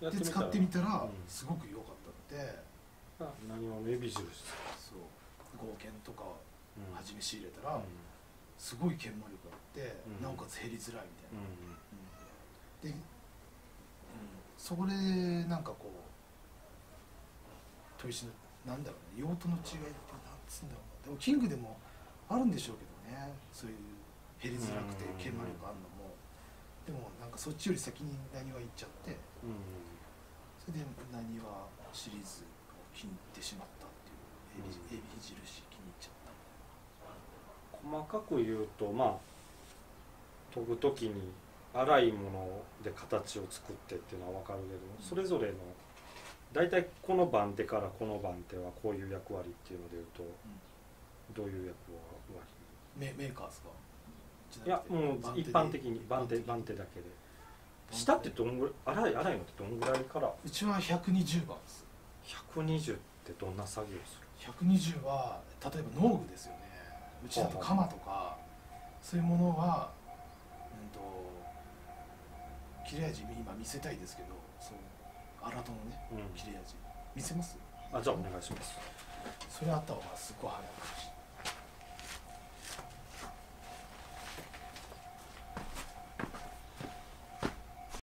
で使ってみたらすごく良かったので、何もエビジュースそう合剣とか初め仕入れたらすごい研磨力があってなおかつ減りづらいみたいな。でそこでなんかこう砥石のなんだろうね用途の違いってなんつうんだろうな。でもキングでもあるんでしょうけどね、そういう減りづらくて研磨力あるのも。でもなんかそっちより先に何は行っちゃって、それで何はシリーズを気に入ってしまったっていうエビ印気に入っちゃった。細かく言うと、まあ研ぐときに粗いもので形を作ってっていうのは分かるけど、それぞれの大体この番手からこの番手はこういう役割っていうので言うと、どういう役割？メーカーですか？いや、もう一般的に番手だけで。下ってどんぐらい粗いのってどんぐらいから？うちは120番です。120ってどんな作業する？120は例えば農具ですよね。うちだと鎌とかそういうものは切れ味今見せたいですけど、そう粗とのね切れ味見せます。あ、じゃあお願いします。それあった方がすっごい早い。